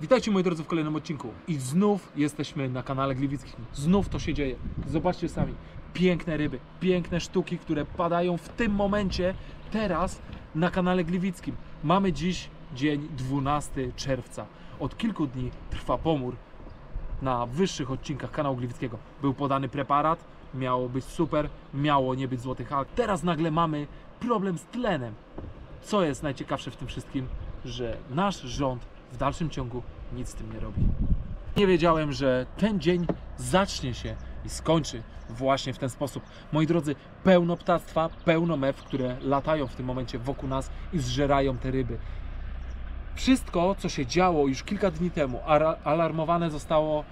Witajcie moi drodzy w kolejnym odcinku i znów jesteśmy na kanale Gliwickich. Znów to się dzieje. Zobaczcie sami. Piękne ryby, piękne sztuki, które padają w tym momencie, teraz na kanale Gliwickim. Mamy dziś dzień 12 czerwca. Od kilku dni trwa pomór na wyższych odcinkach kanału Gliwickiego. Był podany preparat, miało być super, miało nie być złotych, ale teraz nagle mamy problem z tlenem. Co jest najciekawsze w tym wszystkim, że nasz rząd w dalszym ciągu nic z tym nie robi. Nie wiedziałem, że ten dzień zacznie się i skończy właśnie w ten sposób. Moi drodzy, pełno ptactwa, pełno mew, które latają w tym momencie wokół nas i zżerają te ryby. Wszystko, co się działo już kilka dni temu, alarmowane zostało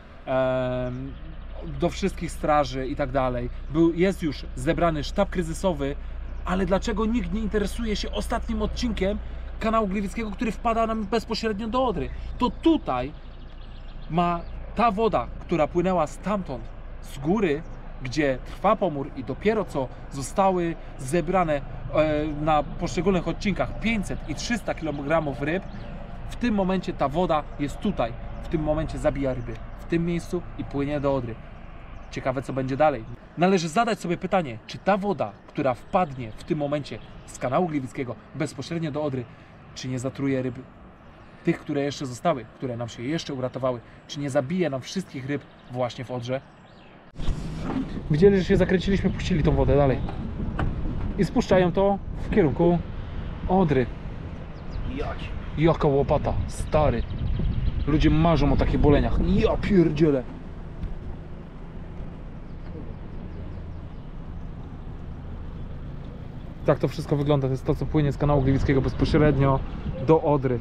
do wszystkich straży i tak dalej. Jest już zebrany sztab kryzysowy, ale dlaczego nikt nie interesuje się ostatnim odcinkiem kanału Gliwickiego, który wpada nam bezpośrednio do Odry? To tutaj ma ta woda, która płynęła stamtąd, z góry, gdzie trwa pomór i dopiero co zostały zebrane na poszczególnych odcinkach 500 i 300 kg ryb, w tym momencie ta woda jest tutaj, w tym momencie zabija ryby, w tym miejscu i płynie do Odry. Ciekawe, co będzie dalej. Należy zadać sobie pytanie, czy ta woda, która wpadnie w tym momencie z kanału Gliwickiego bezpośrednio do Odry, czy nie zatruje ryb, tych, które jeszcze zostały, które nam się jeszcze uratowały, czy nie zabije nam wszystkich ryb właśnie w Odrze? Widzieli, że się zakręciliśmy, puścili tą wodę dalej i spuszczają to w kierunku Odry. Jaka łopata, stary. Ludzie marzą o takich boleniach. Ja pierdzielę. Tak to wszystko wygląda, to jest to, co płynie z kanału Gliwickiego bezpośrednio do Odry.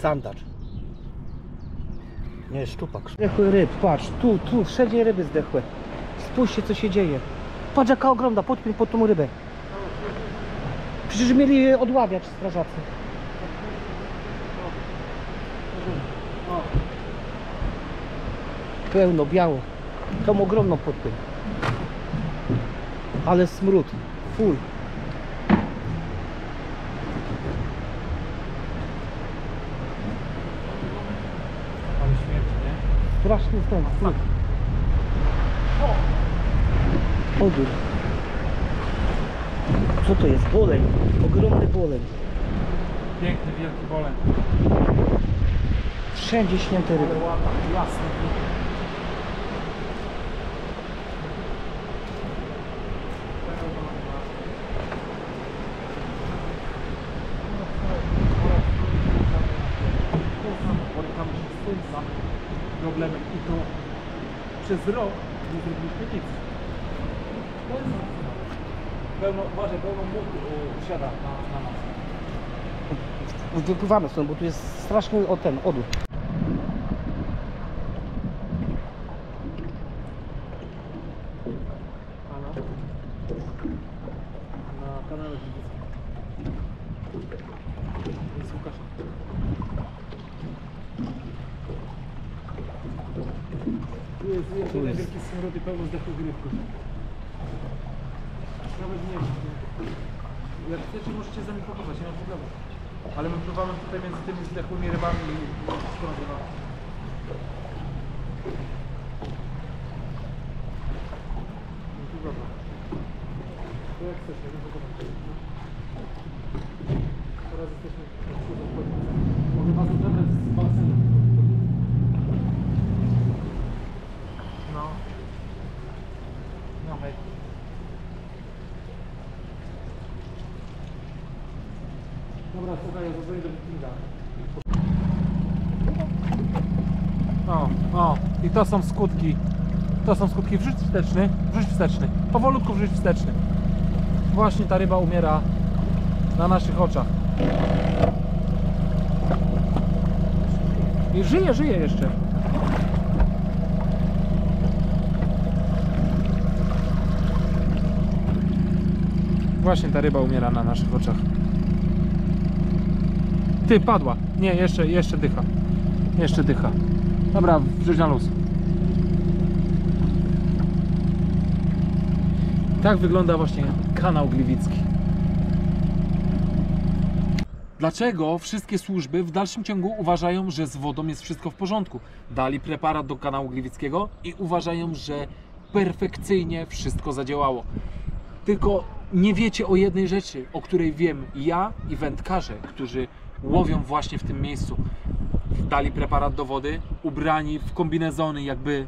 Sandacz. Nie, szczupak. Zdechły ryb, patrz, tu, wszędzie ryby zdechły. Spójrzcie, co się dzieje. Patrz, jaka ogromna, podpiń pod tą rybę. Przecież mieli odławiać strażacy. Pełno, biało. Tą ogromną podpiń. Ale smród, full. Straszny stan. Odór. Co to jest? Boleń. Ogromny boleń. Piękny, wielki boleń. Wszędzie śnięte ryby. Jasne. Borykamy się z tym samym problemem i to przez rok nie zrobiliśmy nic. Pełno mógł siada na nas. Wypływamy stąd, bo tu jest straszny odór. Na kanale jest Łukasz. Tu jest wielki smród i pełno zdechłych rybków. Nawet nie wiem. Jak chcecie, możecie zamikrofować, nie ma problemu. Ale my pływamy tutaj między tymi zdechłymi rybami i wszystko nagrywamy. No to dobra. To jak chcesz, nie wypływamy. Teraz jesteśmy w Kłodnicy. Mogę was odebrać z basenu. No. No hej. Dobra, słuchaj, ja zadzwonię do bookinga. O, i to są skutki. To są skutki. Wrzuć wsteczny, wrzuć wsteczny. Powolutku wrzuć wsteczny. Właśnie ta ryba umiera na naszych oczach. I żyje jeszcze. Właśnie ta ryba umiera na naszych oczach. Ty, padła. Nie, jeszcze dycha. Jeszcze dycha. Dobra, wrzuć na luz. Tak wygląda właśnie kanał Gliwicki. Dlaczego wszystkie służby w dalszym ciągu uważają, że z wodą jest wszystko w porządku? Dali preparat do kanału Gliwickiego i uważają, że perfekcyjnie wszystko zadziałało. Tylko nie wiecie o jednej rzeczy, o której wiem ja i wędkarze, którzy łowią właśnie w tym miejscu. Dali preparat do wody, ubrani w kombinezony, jakby...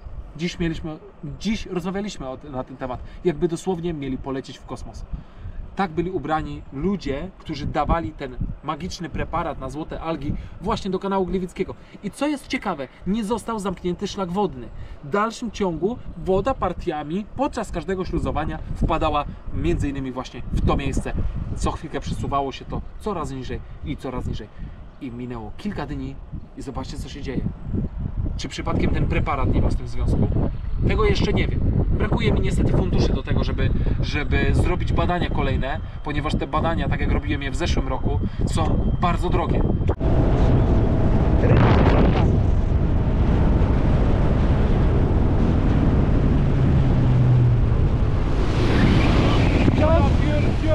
Dziś rozmawialiśmy na ten temat, jakby dosłownie mieli polecieć w kosmos. Tak byli ubrani ludzie, którzy dawali ten magiczny preparat na złote algi właśnie do kanału Gliwickiego. I co jest ciekawe, nie został zamknięty szlak wodny. W dalszym ciągu woda partiami podczas każdego śluzowania wpadała m.in. właśnie w to miejsce. Co chwilkę przesuwało się to coraz niżej i coraz niżej. I minęło kilka dni i zobaczcie, co się dzieje. Czy przypadkiem ten preparat nie ma z tym związku? Tego jeszcze nie wiem. Brakuje mi niestety funduszy do tego, żeby zrobić badania kolejne, ponieważ te badania, tak jak robiłem je w zeszłym roku, są bardzo drogie.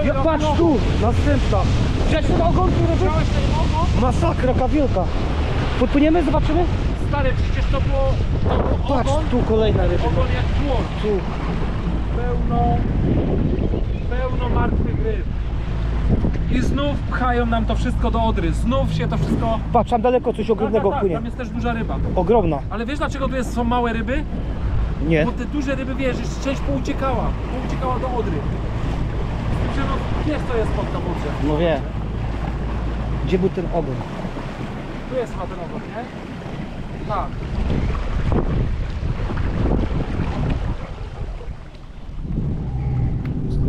Ja patrz tu! Następna! Przecież ten ogon, który robisz? Masakra, kawielka! Podpłyniemy, zobaczymy? Stary, przecież to było patrz, ogon, tu kolejna ryba. Ogon jak dłoń. Tu. Pełno martwych ryb. I znów pchają nam to wszystko do Odry. Znów się to wszystko... Patrz, tam daleko coś ogromnego płynie. Tam jest też duża ryba. Ogromna. Ale wiesz, dlaczego tu są małe ryby? Nie. Bo te duże ryby, wiesz, część pouciekała. Pouciekała do Odry. Wiesz, co jest pod tą Odrze. No wie. Gdzie był ten ogon? Tu jest chyba ten ogon, nie? Tak.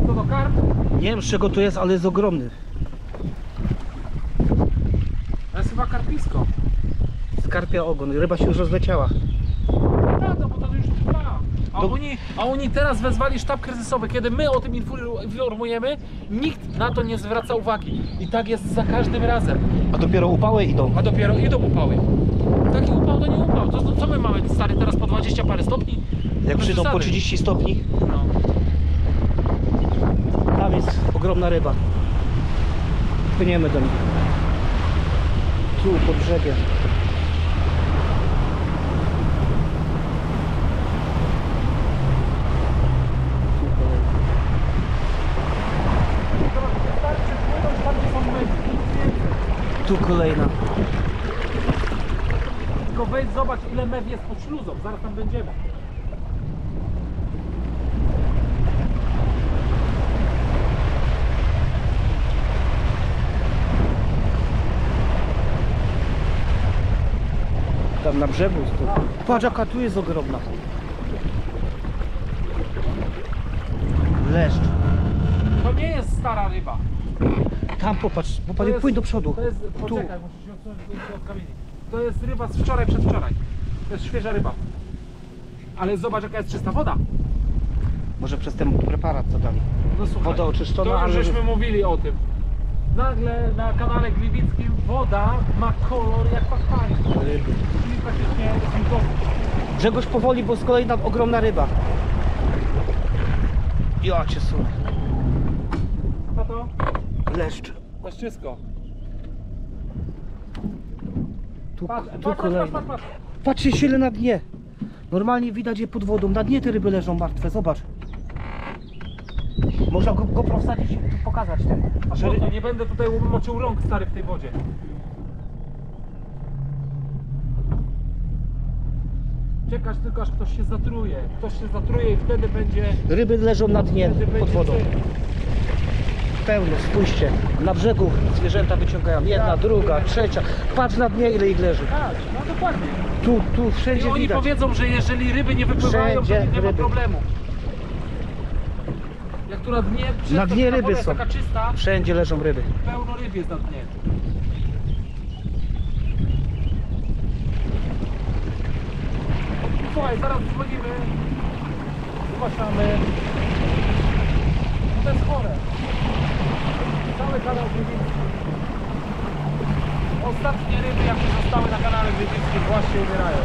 To do karp? Nie wiem, z czego to jest, ale jest ogromny. To jest chyba karpisko. Skarpia ogon, ryba się już rozleciała. Tak, no bo to już trwa. A oni teraz wezwali sztab kryzysowy. Kiedy my o tym informujemy, nikt na to nie zwraca uwagi. I tak jest za każdym razem. A dopiero upały idą. A dopiero idą upały. Taki upał to nie upał. Co my mamy, stary, teraz po 20 parę stopni? Jak przyjdą po 30 stopni. No. Tam jest ogromna ryba. Płyniemy do niej. Tu, pod brzegiem. Tu kolejna. Tylko wejdź, zobacz, ile mew jest pod śluzą. Zaraz tam będziemy. Tam na brzegu jest tu. Patrz, jaka tu jest ogromna. Leszcz. To nie jest stara ryba. Tam popatrz, płyń do przodu. To jest, poczekaj, musisz się odsunąć od kamieni. To jest ryba z wczoraj, przedwczoraj. To jest świeża ryba. Ale zobacz, jaka jest czysta woda. Może przez ten preparat co dali. No słuchaj, woda oczyszczona, to już żeśmy mówili o tym. Nagle na kanale Gliwickim woda ma kolor jak pachwanie. Ryby. I praktycznie jest Grzegorz powoli, bo z kolei tam ogromna ryba. Ja cię sunę. A to? Leszcz. Leszczysko. Patrz. Patrzcie, ile na dnie. Normalnie widać je pod wodą. Na dnie te ryby leżą martwe, zobacz. Można go prowadzić i pokazać ten. Nie będę tutaj moczył rąk, stary, w tej wodzie. Czekasz tylko, aż ktoś się zatruje. Ktoś się zatruje i wtedy będzie... Ryby leżą na dnie pod wodą. Pełno, spójrzcie, na brzegu zwierzęta wyciągają, jedna, druga, trzecia, patrz na dnie, ile ich leży. Tak, no dokładnie. Tu wszędzie. I oni widać. Powiedzą, że jeżeli ryby nie wypływają, wszędzie to nie ma problemu. Jak tu na dnie ryby są, taka czysta, wszędzie leżą ryby. Pełno ryb jest na dnie. Słuchaj, zaraz dzwonimy, zgłaszamy. To jest chore. Cały kanał Gliwicki. Ostatnie ryby, jakie zostały na kanale Gliwice, właśnie umierają.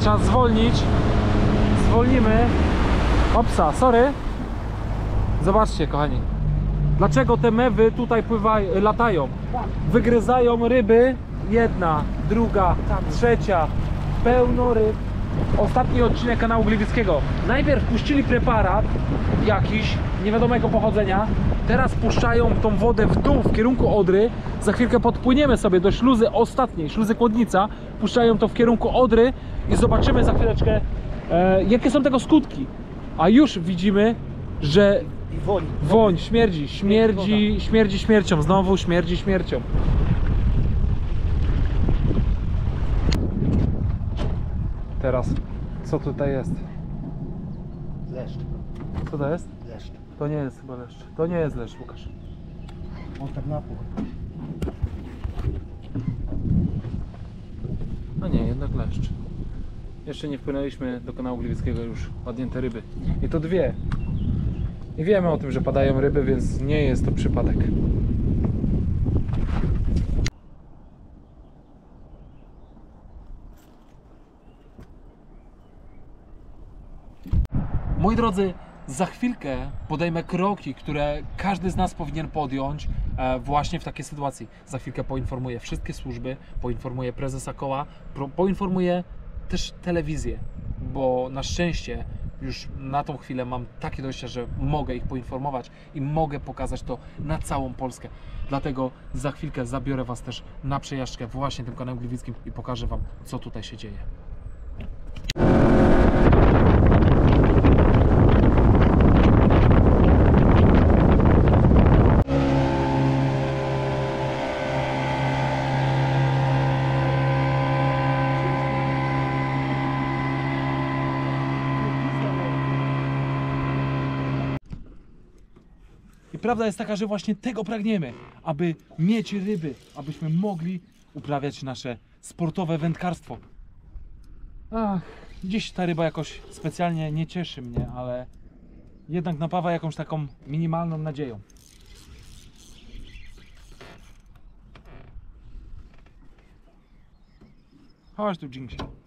Trzeba zwolnić. Zwolnimy. Opsa, sorry. Zobaczcie, kochani, dlaczego te mewy tutaj pływają, latają. Wygryzają ryby. Jedna, druga, trzecia. Pełno ryb. Ostatni odcinek kanału Gliwickiego. Najpierw puścili preparat jakiś, niewiadomego pochodzenia. Teraz puszczają tą wodę w dół, w kierunku Odry. Za chwilkę podpłyniemy sobie do śluzy ostatniej, śluzy Kłodnica. Puszczają to w kierunku Odry i zobaczymy za chwileczkę, jakie są tego skutki. A już widzimy, że woń śmierdzi śmiercią. Znowu śmierdzi śmiercią. Teraz, co tutaj jest? Leszcz. Co to jest? Leszcz. To nie jest chyba leszcz. To nie jest leszcz, Łukasz. On tak napół. No nie, jednak leszcz. Jeszcze nie wpłynęliśmy do kanału Gliwickiego, już padnięte ryby. I to dwie. I wiemy o tym, że padają ryby, więc nie jest to przypadek. Moi drodzy, za chwilkę podejmę kroki, które każdy z nas powinien podjąć właśnie w takiej sytuacji. Za chwilkę poinformuję wszystkie służby, poinformuję prezesa koła, poinformuję też telewizję, bo na szczęście już na tą chwilę mam takie dojście, że mogę ich poinformować i mogę pokazać to na całą Polskę. Dlatego za chwilkę zabiorę Was też na przejażdżkę właśnie tym kanałem gliwickim i pokażę Wam, co tutaj się dzieje. Prawda jest taka, że właśnie tego pragniemy, aby mieć ryby, abyśmy mogli uprawiać nasze sportowe wędkarstwo. Ach, dziś ta ryba jakoś specjalnie nie cieszy mnie, ale jednak napawa jakąś taką minimalną nadzieją. Chodź tu, Dżinksie.